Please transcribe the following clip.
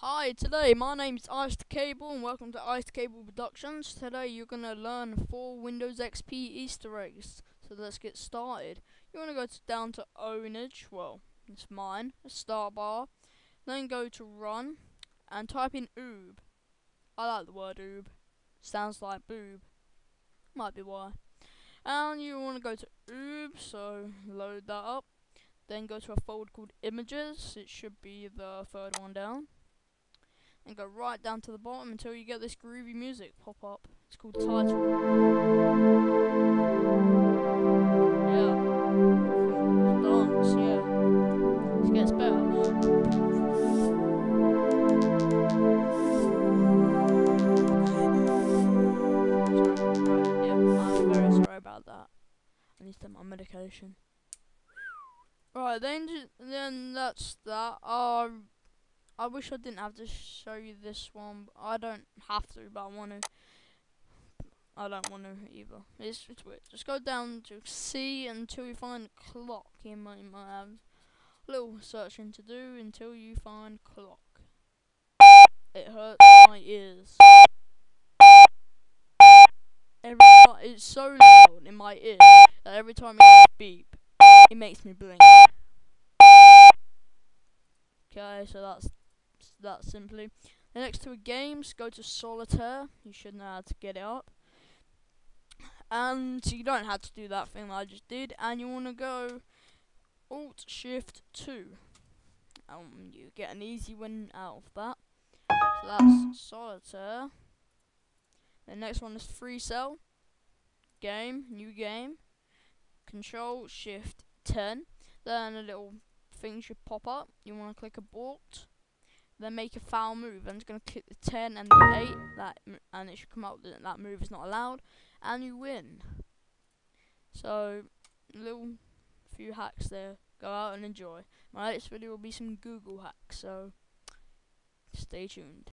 Hi, today my name's IcedCable and welcome to IcedCable Productions. Today you're going to learn 4 Windows XP Easter eggs. So let's get started. You want to go down to Ownage, well, it's mine, a star bar. Then go to Run and type in oob. I like the word oob. Sounds like boob. Might be why. And you want to go to oob, so load that up. Then go to a folder called Images. It should be the third one down. And go right down to the bottom until you get this groovy music pop up. It's called TITLE. Yeah. Dance, yeah. It gets better. Sorry, yeah, I'm very sorry about that. I need to take my medication. Right, then that's that. I wish I didn't have to show you this one, but I don't have to, but I want to. I don't want to either. It's weird. Just go down to C until you find clock. You might have a little searching to do until you find clock. It hurts my ears. It's so loud in my ear that every time it beep, it makes me blink. Okay, so that's that simply. Then next to a games, go to Solitaire. You should know how to get it up. And you don't have to do that thing that I just did. And you want to go Alt Shift 2. You get an easy win out of that. So that's Solitaire. The next one is Free Cell. Game, new game. Control Shift 10. Then a little thing should pop up. You want to click abort. Then make a foul move. I'm just going to click the 10 and the 8, and it should come up that that move is not allowed, and you win. So, little few hacks there. Go out and enjoy. My next video will be some Google hacks, so stay tuned.